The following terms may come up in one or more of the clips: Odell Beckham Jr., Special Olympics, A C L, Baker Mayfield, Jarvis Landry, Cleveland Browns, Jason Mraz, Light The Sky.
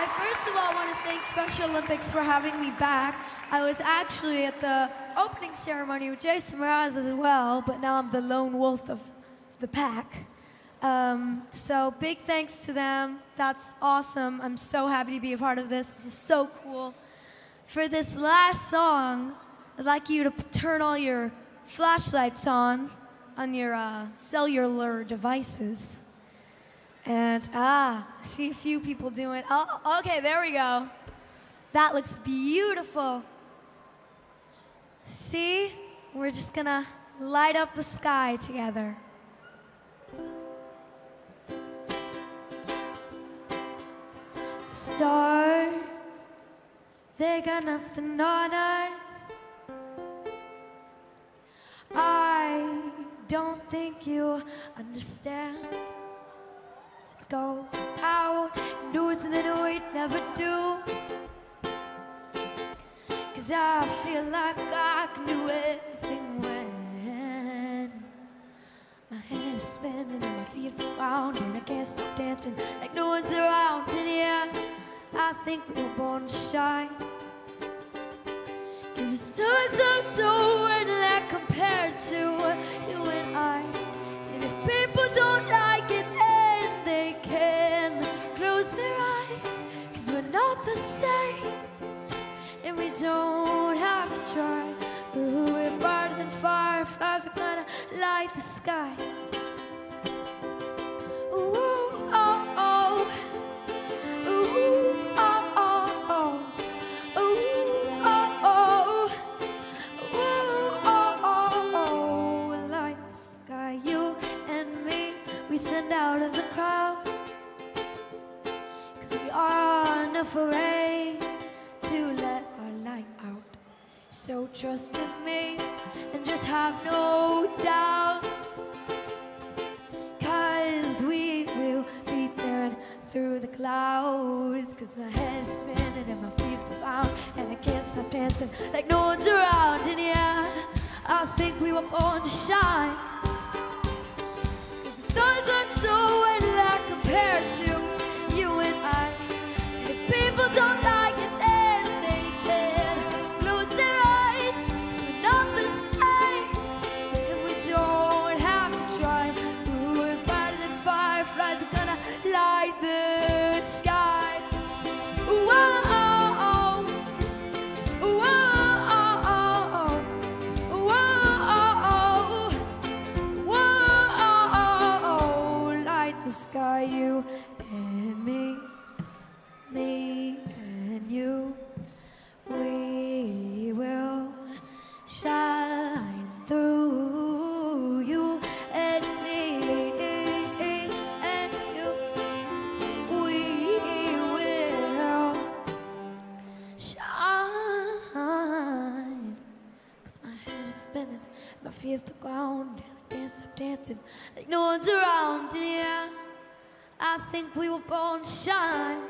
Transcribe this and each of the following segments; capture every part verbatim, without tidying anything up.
I first of all want to thank Special Olympics for having me back. I was actually at the opening ceremony with Jason Mraz as well, but now I'm the lone wolf of the pack. Um, so big thanks to them. That's awesome. I'm so happy to be a part of this. This is so cool. For this last song, I'd like you to turn all your flashlights on, on your uh, cellular devices. And ah, I see a few people doing, oh, okay, there we go. That looks beautiful. See, we're just gonna light up the sky together. Stars, they got nothing on us. I don't think you understand. Let's go out and do something we'd never do, 'cause I feel like I can do everything when my head is spinning and my feet are ground, and I can't stop dancing like no one's around. And yeah, I think we were born to shine, 'cause the stars are doing that compared to you and I. And if people don't like it, then they can close their eyes, 'cause we're not the same, and we don't have to try. Ooh, we're brighter than fireflies, we're gonna light the sky. Afraid to let our light out, so trust in me and just have no doubts, 'cause we will be there through the clouds, 'cause my head is spinning and my feet are bound, and I can't stop dancing like no one's around. And yeah, I think we were born to shine, 'cause the stars are doing like compared to you and I. People don't like it, then they can close their eyes, 'cause we're not the same, and we don't have to try. Ooh, we're brighter than fireflies, we're gonna light the sky. Ooh, oh, oh, oh. Ooh, oh, oh, oh. Ooh, oh, oh, oh. Ooh, oh, oh, oh. Light the sky, you and me. Me and you, we will shine through. You and me and you, we will shine. 'Cause my head is spinning, my feet hit the ground, and I can't stop dancing like no one's around. And yeah, I think we were born to shine.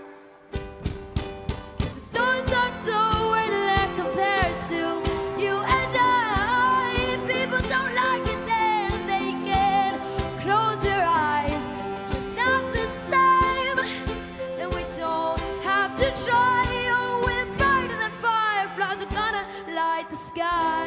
Stones are doing that compared to you and I. If people don't like it, then they can close their eyes. We're not the same, and we don't have to try. Oh, we're brighter than fireflies, we're gonna light the sky.